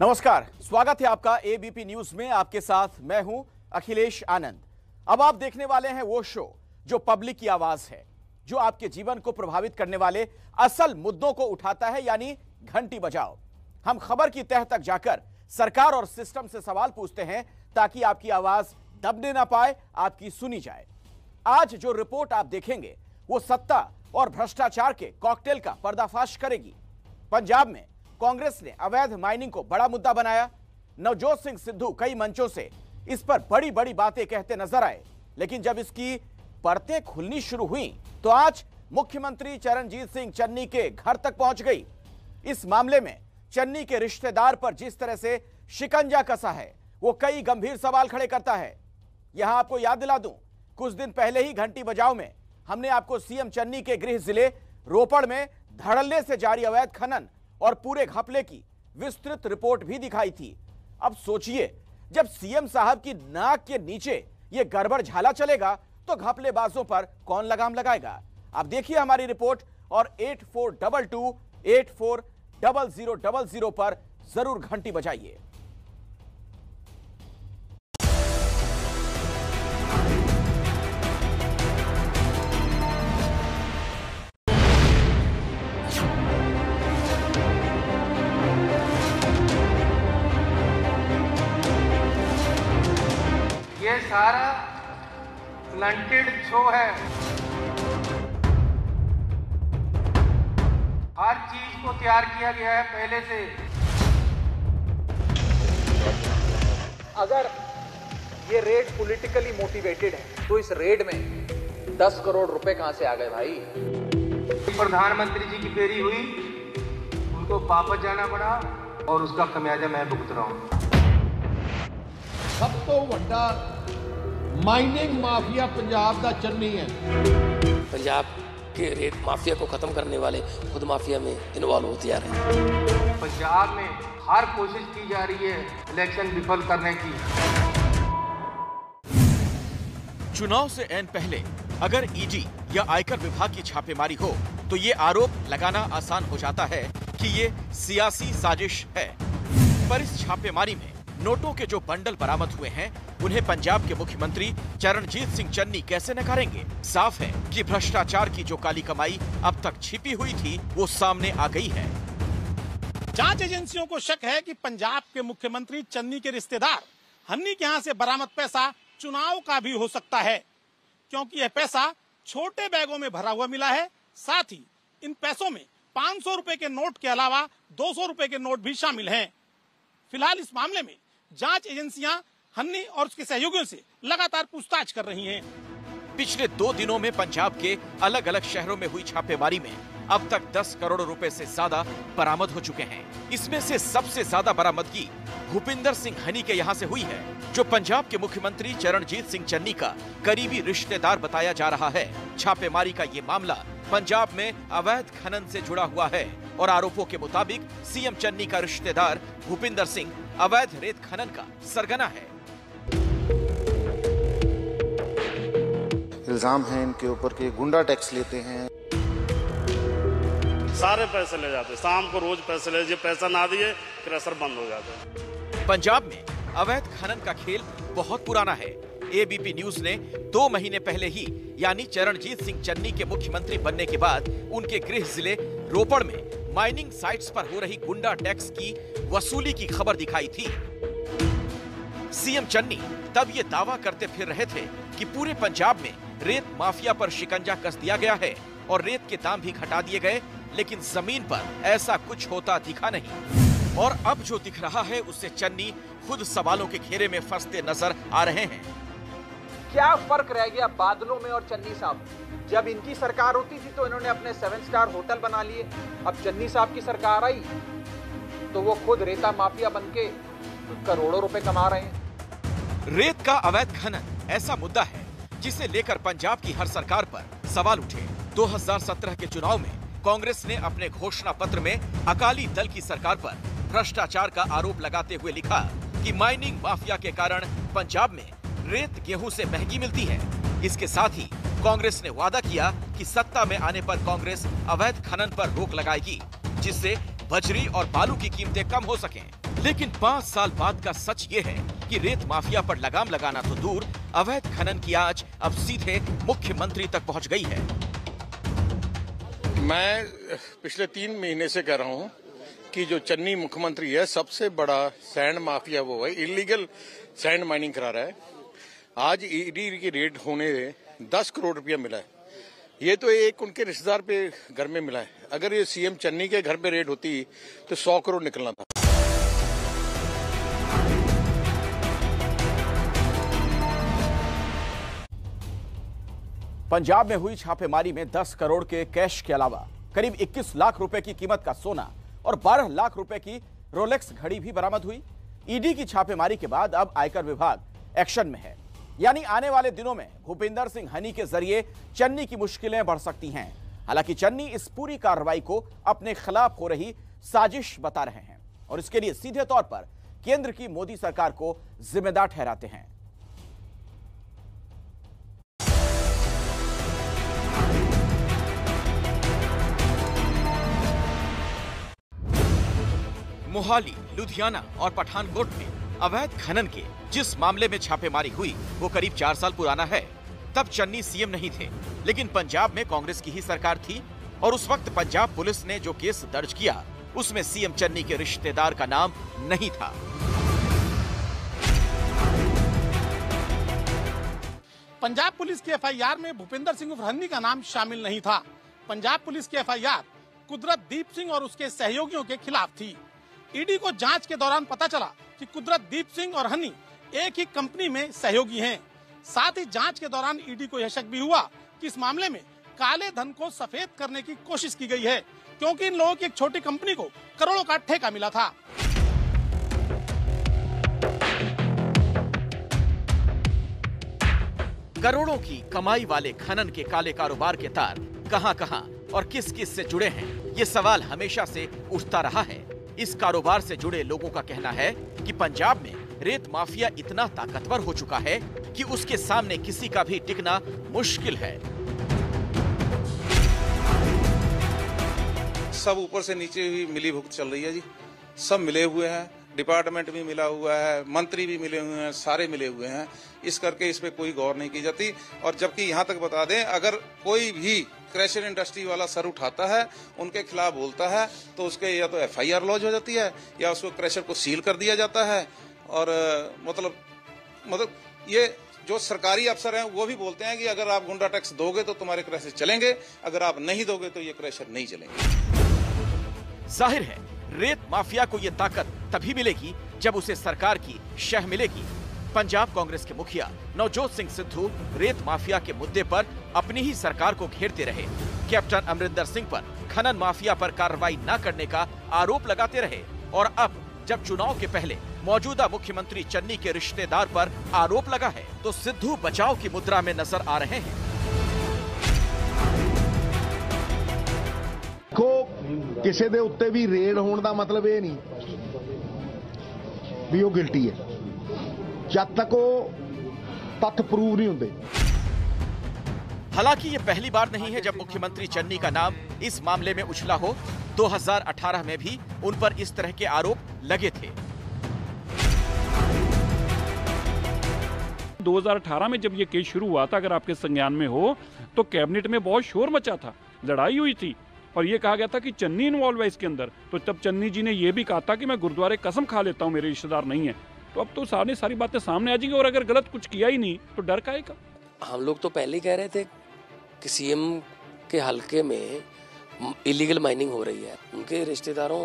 नमस्कार, स्वागत है आपका एबीपी न्यूज में। आपके साथ मैं हूं अखिलेश आनंद। अब आप देखने वाले हैं वो शो जो पब्लिक की आवाज है, जो आपके जीवन को प्रभावित करने वाले असल मुद्दों को उठाता है, यानी घंटी बजाओ। हम खबर की तह तक जाकर सरकार और सिस्टम से सवाल पूछते हैं ताकि आपकी आवाज दबने ना पाए, आपकी सुनी जाए। आज जो रिपोर्ट आप देखेंगे वो सत्ता और भ्रष्टाचार के कॉकटेल का पर्दाफाश करेगी। पंजाब में कांग्रेस ने अवैध माइनिंग को बड़ा मुद्दा बनाया। नवजोत सिंह सिद्धू कई मंचों से इस पर बड़ी बड़ी बातें कहते नजर आए, लेकिन जब इसकी परतें खुलनी शुरू हुई तो आज मुख्यमंत्री चरणजीत सिंह चन्नी के घर तक पहुंच गई। इस मामले में चन्नी के रिश्तेदार पर जिस तरह से शिकंजा कसा है वो कई गंभीर सवाल खड़े करता है। यहां आपको याद दिला दूं, कुछ दिन पहले ही घंटी बजाओ में हमने आपको सीएम चन्नी के गृह जिले रोपड़ में धड़ल्ले से जारी अवैध खनन और पूरे घपले की विस्तृत रिपोर्ट भी दिखाई थी। अब सोचिए, जब सीएम साहब की नाक के नीचे यह गड़बड़ झाला चलेगा तो घपलेबाजों पर कौन लगाम लगाएगा। आप देखिए हमारी रिपोर्ट और 8422 840000 पर जरूर घंटी बजाइए। सारा ब्लंटेड शो है। हर चीज को तैयार किया गया है पहले से। अगर ये रेड पॉलिटिकली मोटिवेटेड है तो इस रेड में 10 करोड़ रुपए कहां से आ गए भाई? प्रधानमंत्री जी की फेरी हुई, उनको वापस जाना पड़ा और उसका खमियाजा मैं भुगत रहा हूं। सब तो वड्डा माइनिंग माफिया पंजाब का चन्नी है। पंजाब के रेत माफिया को खत्म करने वाले खुद माफिया में इन्वॉल्व होते जा रहे हैं। पंजाब में हर कोशिश की जा रही है इलेक्शन विफल करने की। चुनाव से ऐन पहले अगर ईडी या आयकर विभाग की छापेमारी हो तो ये आरोप लगाना आसान हो जाता है कि ये सियासी साजिश है। पर इस छापेमारी में नोटों के जो बंडल बरामद हुए हैं उन्हें पंजाब के मुख्यमंत्री चरणजीत सिंह चन्नी कैसे नकारेंगे। साफ है कि भ्रष्टाचार की जो काली कमाई अब तक छिपी हुई थी वो सामने आ गई है। जांच एजेंसियों को शक है कि पंजाब के मुख्यमंत्री चन्नी के रिश्तेदार हनी के यहाँ से बरामद पैसा चुनाव का भी हो सकता है, क्योंकि यह पैसा छोटे बैगों में भरा हुआ मिला है। साथ ही इन पैसों में 500 रुपए के नोट के अलावा 200 रुपए के नोट भी शामिल है। फिलहाल इस मामले में जांच एजेंसियां हन्नी और उसके सहयोगियों से लगातार पूछताछ कर रही हैं। पिछले 2 दिनों में पंजाब के अलग अलग शहरों में हुई छापेमारी में अब तक 10 करोड़ रुपए से ज्यादा बरामद हो चुके हैं। इसमें से सबसे ज्यादा बरामदगी भूपिंदर सिंह हनी के यहाँ से हुई है, जो पंजाब के मुख्यमंत्री चरणजीत सिंह चन्नी का करीबी रिश्तेदार बताया जा रहा है। छापेमारी का ये मामला पंजाब में अवैध खनन से जुड़ा हुआ है और आरोपों के मुताबिक सीएम चन्नी का रिश्तेदार भूपिंदर सिंह अवैध रेत खनन का सरगना है। इल्जाम है इनके ऊपर के गुंडा टैक्स लेते हैं, सारे पैसे ले जाते, शाम को रोज पैसे ले जाते, पैसा ना दिए क्रशर बंद हो जाते। पंजाब में अवैध खनन का खेल बहुत पुराना है। एबीपी न्यूज ने 2 महीने पहले ही यानी चरणजीत सिंह चन्नी के मुख्यमंत्री बनने के बाद उनके गृह जिले रोपड़ में माइनिंग साइट्स पर हो रही गुंडा टैक्स की वसूली की खबर दिखाई थी। सीएम चन्नी तब ये दावा करते फिर रहे थे कि पूरे पंजाब में रेत माफिया पर शिकंजा कस दिया गया है और रेत के दाम भी घटा दिए गए, लेकिन जमीन पर ऐसा कुछ होता दिखा नहीं। और अब जो दिख रहा है उससे चन्नी खुद सवालों के घेरे में फंसते नजर आ रहे हैं। क्या फर्क रह गया बादलों में और चन्नी साहब? जब इनकी सरकार होती थी तो इन्होंने अपने 7 स्टार होटल बना लिए, अब चन्नी साहब की सरकार आई तो वो खुद रेता माफिया बनके करोड़ों रुपए कमा रहे हैं। रेत का अवैध खनन ऐसा मुद्दा है जिसे लेकर पंजाब की हर सरकार पर सवाल उठे। 2017 के चुनाव में कांग्रेस ने अपने घोषणा पत्र में अकाली दल की सरकार पर भ्रष्टाचार का आरोप लगाते हुए लिखा कि माइनिंग माफिया के कारण पंजाब में रेत गेहूं से महंगी मिलती है। इसके साथ ही कांग्रेस ने वादा किया कि सत्ता में आने पर कांग्रेस अवैध खनन पर रोक लगाएगी, जिससे बजरी और बालू की कीमतें कम हो सकें। लेकिन 5 साल बाद का सच ये है कि रेत माफिया पर लगाम लगाना तो दूर, अवैध खनन की आंच अब सीधे मुख्यमंत्री तक पहुंच गई है। मैं पिछले 3 महीने से कह रहा हूं कि जो चन्नी मुख्यमंत्री है, सबसे बड़ा सैंड माफिया वो है, इलीगल सैंड माइनिंग करा रहा है। आज ईडी की रेट होने 10 करोड़ रुपया मिला है, ये तो एक उनके रिश्तेदार पे घर में मिला है। अगर ये सीएम चन्नी के घर पे रेड होती तो 100 करोड़ निकलना था। पंजाब में हुई छापेमारी में 10 करोड़ के कैश के अलावा करीब 21 लाख रुपए की कीमत का सोना और 12 लाख रुपए की रोलेक्स घड़ी भी बरामद हुई। ईडी की छापेमारी के बाद अब आयकर विभाग एक्शन में है, यानी आने वाले दिनों में भूपिंदर सिंह हनी के जरिए चन्नी की मुश्किलें बढ़ सकती हैं। हालांकि चन्नी इस पूरी कार्रवाई को अपने खिलाफ हो रही साजिश बता रहे हैं और इसके लिए सीधे तौर पर केंद्र की मोदी सरकार को जिम्मेदार ठहराते हैं। मोहाली, लुधियाना और पठानकोट में अवैध खनन के जिस मामले में छापेमारी हुई वो करीब 4 साल पुराना है। तब चन्नी सीएम नहीं थे, लेकिन पंजाब में कांग्रेस की ही सरकार थी और उस वक्त पंजाब पुलिस ने जो केस दर्ज किया उसमें सीएम चन्नी के रिश्तेदार का नाम नहीं था। पंजाब पुलिस की एफआईआर में भूपिंदर सिंह हनी का नाम शामिल नहीं था। पंजाब पुलिस की एफआईआर कुदरत दीप सिंह और उसके सहयोगियों के खिलाफ थी। ईडी को जांच के दौरान पता चला कि कुदरत दीप सिंह और हनी एक ही कंपनी में सहयोगी हैं। साथ ही जांच के दौरान ईडी को यह शक भी हुआ कि इस मामले में काले धन को सफेद करने की कोशिश की गई है, क्योंकि इन लोगों की एक छोटी कंपनी को करोड़ों का ठेका मिला था। करोड़ों की कमाई वाले खनन के काले कारोबार के तार कहां-कहां और किस किस से जुड़े हैं, ये सवाल हमेशा से उठता रहा है। इस कारोबार से जुड़े लोगों का कहना है कि पंजाब में रेत माफिया इतना ताकतवर हो चुका है कि उसके सामने किसी का भी टिकना मुश्किल है। सब ऊपर से नीचे भी मिलीभुगत चल रही है जी, सब मिले हुए हैं, डिपार्टमेंट भी मिला हुआ है, मंत्री भी मिले हुए हैं, सारे मिले हुए हैं। इस करके इस पे कोई गौर नहीं की जाती। और जबकि यहाँ तक बता दें, अगर कोई भी क्रशर इंडस्ट्री वाला सर उठाता है, उनके खिलाफ बोलता है, तो उसके या तो एफआईआर लॉन्च हो जाती है या उसको क्रशर को सील कर दिया जाता है। और मतलब ये जो सरकारी अफसर हैं वो भी बोलते हैं कि अगर आप गुंडा टैक्स दोगे तो तुम्हारे क्रशर चलेंगे, अगर आप नहीं दोगे तो ये क्रशर नहीं चलेंगे। जाहिर है रेत माफिया को ये ताकत तभी मिलेगी जब उसे सरकार की शह मिलेगी। पंजाब कांग्रेस के मुखिया नवजोत सिंह सिद्धू रेत माफिया के मुद्दे पर अपनी ही सरकार को घेरते रहे। कैप्टन अमरिंदर सिंह पर खनन माफिया पर कार्रवाई न करने का आरोप लगाते रहे और अब जब चुनाव के पहले मौजूदा मुख्यमंत्री चन्नी के रिश्तेदार पर आरोप लगा है तो सिद्धू बचाव की मुद्रा में नजर आ रहे हैं। को किसी दे उत्ते भी रेड होने का मतलब ये नहीं भी वो गिल्टी है, जब तक वो तथ्य प्रूव नहीं होते। हालांकि ये पहली बार नहीं है जब मुख्यमंत्री चन्नी का नाम इस मामले में उछला हो। 2018 में भी उन पर इस तरह के आरोप लगे थे। 2018 में जब ये केस शुरू हुआ था, अगर आपके संज्ञान में हो, तो कैबिनेट में बहुत शोर मचा था, लड़ाई हुई थी और ये कहा गया था कि चन्नी इन्वॉल्व है इसके अंदर। तो तब चन्नी जी ने ये भी कहा था कि मैं गुरुद्वारे कसम खा लेता हूँ मेरे रिश्तेदार नहीं है। तो अब तो सारी बातें सामने आ जाएंगी और अगर गलत कुछ किया ही नहीं तो डर काएगा। हम लोग तो पहले ही कह रहे थे कि सीएम के हल्के में इलीगल माइनिंग हो रही है। उनके रिश्तेदारों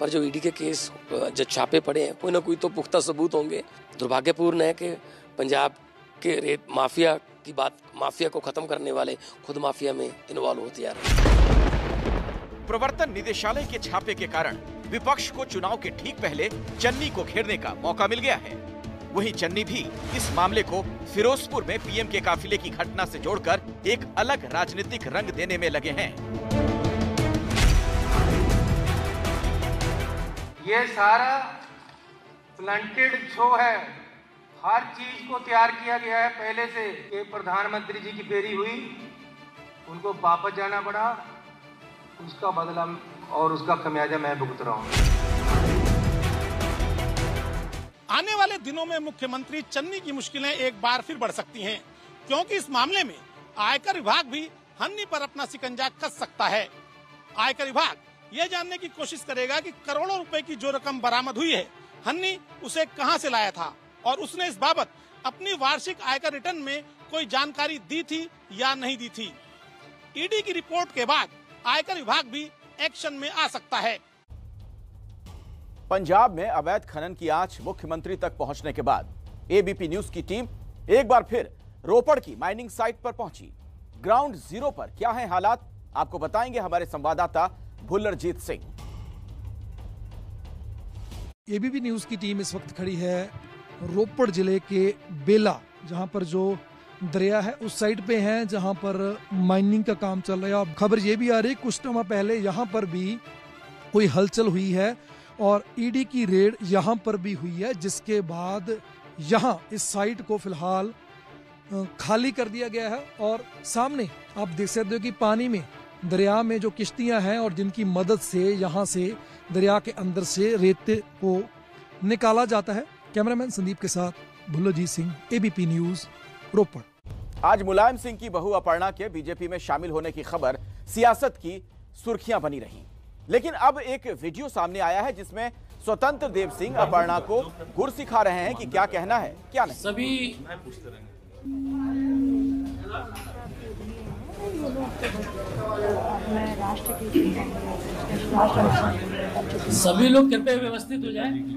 पर जो ईडी के केस जो छापे पड़े हैं, कोई ना कोई तो पुख्ता सबूत होंगे। दुर्भाग्यपूर्ण है कि पंजाब के रेत माफिया की बात, माफिया को खत्म करने वाले खुद माफिया में इन्वॉल्व होते जा रहे हैं। प्रवर्तन निदेशालय के छापे के कारण विपक्ष को चुनाव के ठीक पहले चन्नी को घेरने का मौका मिल गया है। वहीं चन्नी भी इस मामले को फिरोजपुर में पीएम के काफिले की घटना से जोड़कर एक अलग राजनीतिक रंग देने में लगे हैं। ये सारा प्लांटेड शो है, हर चीज को तैयार किया गया है पहले से। कि प्रधानमंत्री जी की फेरी हुई, उनको वापस जाना पड़ा, उसका बदला और उसका खमियाजा मैं भुगत रहा हूँ। आने वाले दिनों में मुख्यमंत्री चन्नी की मुश्किलें एक बार फिर बढ़ सकती हैं, क्योंकि इस मामले में आयकर विभाग भी हन्नी पर अपना सिकंजा कस सकता है। आयकर विभाग ये जानने की कोशिश करेगा कि करोड़ों रुपए की जो रकम बरामद हुई है, हन्नी उसे कहां से लाया था और उसने इस बाबत अपनी वार्षिक आयकर रिटर्न में कोई जानकारी दी थी या नहीं दी थी। ईडी की रिपोर्ट के बाद आयकर विभाग भी एक्शन में आ सकता है। पंजाब में अवैध खनन की आंच मुख्यमंत्री तक पहुंचने के बाद एबीपी न्यूज की टीम एक बार फिर रोपड़ की माइनिंग साइट पर पहुंची। ग्राउंड जीरो पर क्या है हालात, आपको बताएंगे हमारे संवाददाता भुल्लजीत सिंह। एबीपी न्यूज की टीम इस वक्त खड़ी है रोपड़ जिले के बेला, जहां पर जो दरिया है उस साइड पे है, जहां पर माइनिंग का काम चल रहा है। खबर ये भी आ रही कुछ समय पहले यहां पर भी कोई हलचल हुई है और ईडी की रेड यहां पर भी हुई है, जिसके बाद यहां इस साइट को फिलहाल खाली कर दिया गया है। और सामने आप देख सकते हो कि पानी में, दरिया में जो किश्तियां हैं और जिनकी मदद से यहां से दरिया के अंदर से रेत को निकाला जाता है। कैमरामैन संदीप के साथ भुल्लजीत सिंह, एबीपी न्यूज, रोपड़। आज मुलायम सिंह की बहू अपर्णा के बीजेपी में शामिल होने की खबर सियासत की सुर्खियां बनी रही, लेकिन अब एक वीडियो सामने आया है जिसमें स्वतंत्र देव सिंह अपर्णा को गुर सिखा रहे हैं कि क्या कहना है क्या नहीं। सभी लोग कृपया व्यवस्थित हो जाए।